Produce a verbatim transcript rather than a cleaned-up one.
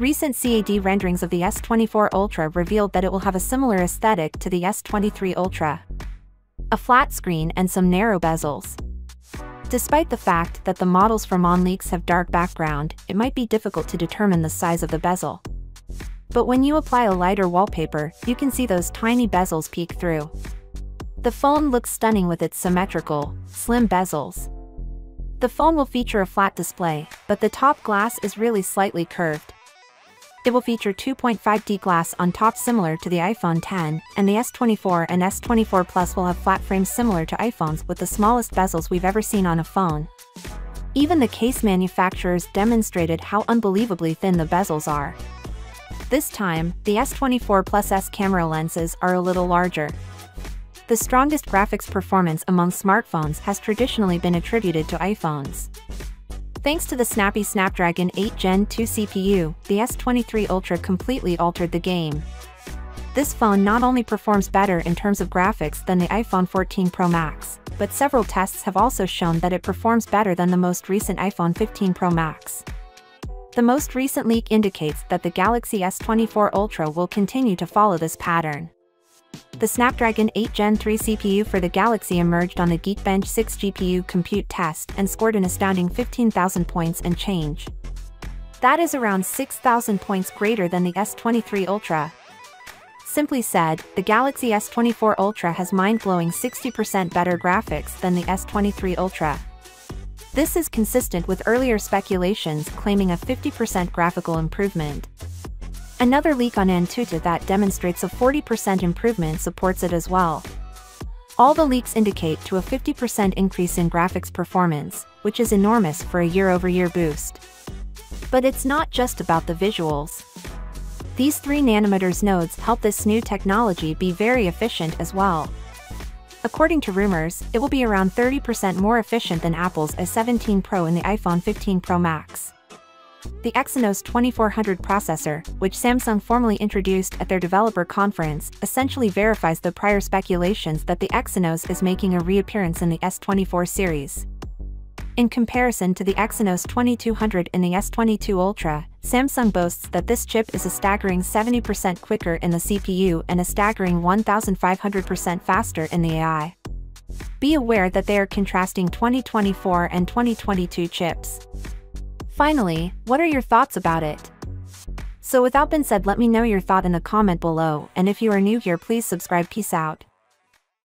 Recent C A D renderings of the S twenty-four Ultra revealed that it will have a similar aesthetic to the S twenty-three Ultra. A flat screen and some narrow bezels. Despite the fact that the models from OnLeaks have dark background, it might be difficult to determine the size of the bezel. But when you apply a lighter wallpaper, you can see those tiny bezels peek through. The phone looks stunning with its symmetrical, slim bezels. The phone will feature a flat display, but the top glass is really slightly curved. It will feature two point five D glass on top similar to the iPhone ten, and the S twenty-four and S twenty-four Plus will have flat frames similar to iPhones with the smallest bezels we've ever seen on a phone. Even the case manufacturers demonstrated how unbelievably thin the bezels are. This time, the S twenty-four Plus's camera lenses are a little larger. The strongest graphics performance among smartphones has traditionally been attributed to iPhones. Thanks to the snappy Snapdragon eight Gen two C P U, the S twenty-three Ultra completely altered the game. This phone not only performs better in terms of graphics than the iPhone fourteen Pro Max, but several tests have also shown that it performs better than the most recent iPhone fifteen Pro Max. The most recent leak indicates that the Galaxy S twenty-four Ultra will continue to follow this pattern. The Snapdragon eight Gen three C P U for the Galaxy emerged on the Geekbench six G P U compute test and scored an astounding fifteen thousand points and change. That is around six thousand points greater than the S twenty-three Ultra. Simply said, the Galaxy S twenty-four Ultra has mind-blowing sixty percent better graphics than the S twenty-three Ultra. This is consistent with earlier speculations claiming a fifty percent graphical improvement. Another leak on Antutu that demonstrates a forty percent improvement supports it as well. All the leaks indicate to a fifty percent increase in graphics performance, which is enormous for a year-over-year boost. But it's not just about the visuals. These three nanometer nodes help this new technology be very efficient as well. According to rumors, it will be around thirty percent more efficient than Apple's A seventeen Pro and the iPhone fifteen Pro Max. The Exynos twenty-four hundred processor, which Samsung formally introduced at their developer conference, essentially verifies the prior speculations that the Exynos is making a reappearance in the S twenty-four series. In comparison to the Exynos twenty-two hundred and the S twenty-two Ultra, Samsung boasts that this chip is a staggering seventy percent quicker in the C P U and a staggering one thousand five hundred percent faster in the A I. Be aware that they are contrasting twenty twenty-four and twenty twenty-two chips. Finally, what are your thoughts about it? So with that being said, let me know your thought in the comment below, and if you are new here, please subscribe. Peace out.